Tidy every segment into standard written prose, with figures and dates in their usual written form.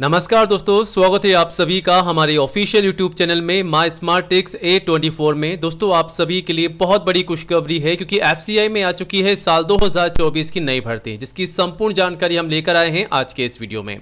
नमस्कार दोस्तों, स्वागत है आप सभी का हमारे ऑफिशियल यूट्यूब चैनल में माई स्मार्ट टिक्स A24 में। दोस्तों आप सभी के लिए बहुत बड़ी खुशखबरी है क्योंकि FCI में आ चुकी है साल 2024 की नई भर्ती, जिसकी संपूर्ण जानकारी हम लेकर आए हैं आज के इस वीडियो में।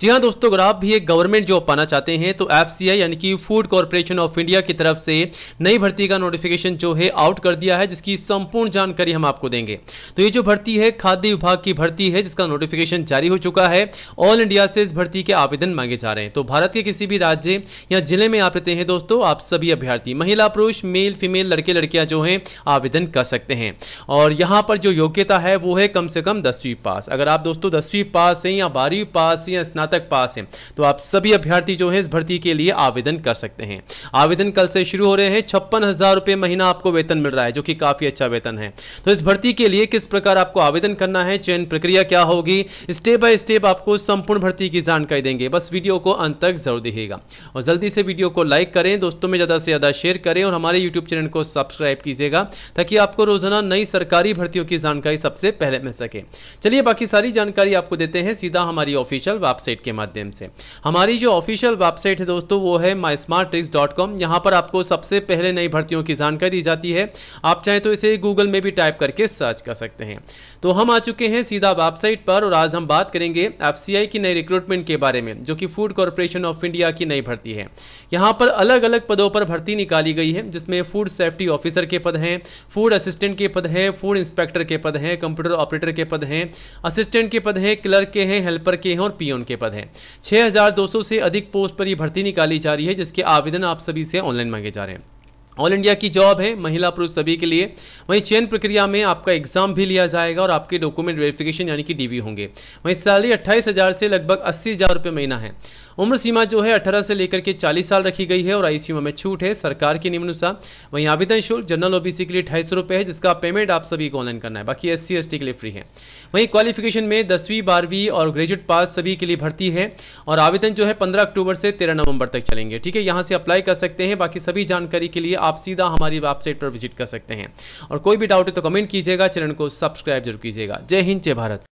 जी हाँ दोस्तों, अगर आप भी एक गवर्नमेंट जॉब पाना चाहते हैं तो FCI यानी कि फूड कॉरपोरेशन ऑफ इंडिया की तरफ से नई भर्ती का नोटिफिकेशन जो है आउट कर दिया है, जिसकी संपूर्ण जानकारी हम आपको देंगे। तो ये जो भर्ती है खाद्य विभाग की भर्ती है, जिसका नोटिफिकेशन जारी हो चुका है। ऑल इंडिया से इस भर्ती के आवेदन मांगे जा रहे हैं। तो भारत के किसी भी राज्य या जिले में आप रहते हैं दोस्तों, आप सभी अभ्यर्थी महिला पुरुष मेल फीमेल लड़के लड़कियां जो हैं आवेदन कर सकते हैं। और यहां पर जो योग्यता है वो है कम से कम 10वीं पास। अगर आप दोस्तों 10वीं पास हैं या 12वीं पास या स्नातक पास हैं तो आप सभी अभ्यर्थी जो है इस भर्ती के लिए आवेदन कर सकते हैं। आवेदन कल से शुरू हो रहे हैं। 56,000 रुपये महीना आपको वेतन मिल रहा है, जो कि काफी अच्छा वेतन है। तो इस भर्ती के लिए किस प्रकार आपको आवेदन करना है, चयन प्रक्रिया क्या होगी, स्टेप बाय स्टेप आपको संपूर्ण भर्ती की जानकारी देंगे। बस वीडियो को अंत तक जरूर देखिएगा और जल्दी से वीडियो को लाइक करें, दोस्तों में ज्यादा से ज्यादा शेयर करें और हमारे YouTube चैनल को सब्सक्राइब कीजिएगा ताकि आपको रोजाना नई सरकारी भर्तियों की जानकारी सबसे पहले मिल सके। चलिए बाकी सारी जानकारी आपको देते हैं सीधा हमारी ऑफिशियल वेबसाइट के माध्यम से। हमारी जो ऑफिशियल वेबसाइट है दोस्तों वो है mysmarttricks.com। यहाँ पर आपको सबसे पहले नई भर्तियों की जानकारी दी जाती है। आप चाहें तो इसे गूगल में भी टाइप करके सर्च कर सकते हैं। तो हम आ चुके हैं सीधा वेबसाइट पर और आज हम बात करेंगे FCI की नई रिक्रूटमेंट के बारे में, जो कि फूड कॉरपोरेशन ऑफ इंडिया की नई भर्ती है। यहां पर अलग अलग पदों पर भर्ती निकाली गई है, जिसमें फूड सेफ्टी ऑफिसर के पद हैं, फूड असिस्टेंट के पद हैं, फूड इंस्पेक्टर के पद हैं, कंप्यूटर ऑपरेटर के पद हैं, असिस्टेंट के पद हैं, क्लर्क के हैं, हेल्पर के हैं और पियोन के पद हैं। 6,200 से अधिक पोस्ट पर यह भर्ती निकाली जा रही है, जिसके आवेदन आप सभी से ऑनलाइन मांगे जा रहे हैं। ऑल इंडिया की जॉब है, महिला पुरुष सभी के लिए। वहीं चयन प्रक्रिया में आपका एग्जाम भी लिया जाएगा और आपके डॉक्यूमेंट वेरिफिकेशन यानी कि DV होंगे। वहीं सैलरी 28,000 से लगभग 80,000 रुपये महीना है। उम्र सीमा जो है 18 से लेकर के 40 साल रखी गई है और आयु सीमा में छूट है सरकार के नियमानुसार। वहीं आवेदन शुल्क जनरल OBC के लिए 250 रुपये है, जिसका पेमेंट आप सभी को ऑनलाइन करना है। बाकी SC ST के लिए फ्री है। वहीं क्वालिफिकेशन में 10वीं 12वीं और ग्रेजुएट पास सभी के लिए भर्ती है और आवेदन जो है 15 अक्टूबर से 13 नवंबर तक चलेंगे। ठीक है, यहाँ से अप्लाई कर सकते हैं। बाकी सभी जानकारी के लिए आप सीधा हमारी वेबसाइट पर विजिट कर सकते हैं और कोई भी डाउट है तो कमेंट कीजिएगा, चैनल को सब्सक्राइब जरूर कीजिएगा। जय हिंद, जय भारत।